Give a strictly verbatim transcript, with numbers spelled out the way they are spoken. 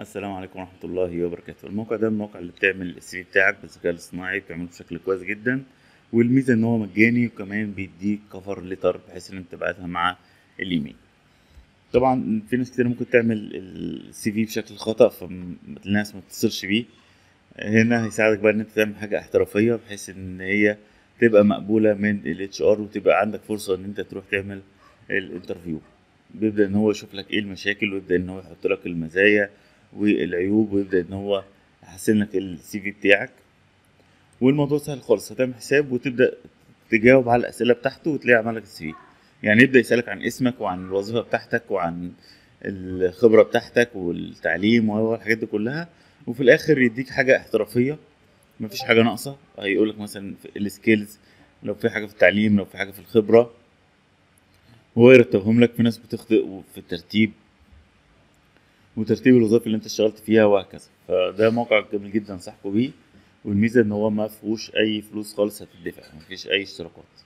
السلام عليكم ورحمه الله وبركاته. الموقع ده الموقع اللي بتعمل السي في بتاعك بالذكاء الاصطناعي، بتعمله بشكل كويس جدا، والميزه ان هو مجاني، وكمان بيديك كفر لتر بحيث ان انت تبعتها مع الايميل. طبعا في ناس كتير ممكن تعمل السي في بشكل خطا، فالناس ما تتصلش بيه. هنا هيساعدك بقى ان انت تعمل حاجه احترافيه بحيث ان هي تبقى مقبوله من الاتش ار، وتبقى عندك فرصه ان انت تروح تعمل الانترفيو. بيبدا ان هو يشوف لك ايه المشاكل، ويبدا ان هو يحط لك المزايا والعيوب، ويبدا ان هو يحسن لك السي في بتاعك، والموضوع سهل خالص. هتعمل حساب وتبدا تجاوب على الاسئله بتاعته، وتلاقي عمل لك السي في. يعني يبدا يسالك عن اسمك وعن الوظيفه بتاعتك وعن الخبره بتاعتك والتعليم والحاجات دي كلها، وفي الاخر يديك حاجه احترافيه مفيش حاجه ناقصه. هيقول لك مثلا السكيلز، لو في حاجه في التعليم، لو في حاجه في الخبره، هو يرتبهم لك. في ناس بتخطئ في الترتيب وترتيب الوظائف اللي انت اشتغلت فيها وهكذا. فده موقع جميل جدا، انصحكم بيه. والميزه ان هو ما فيهوش اي فلوس خالص هتدفع، مفيش اي اشتراكات.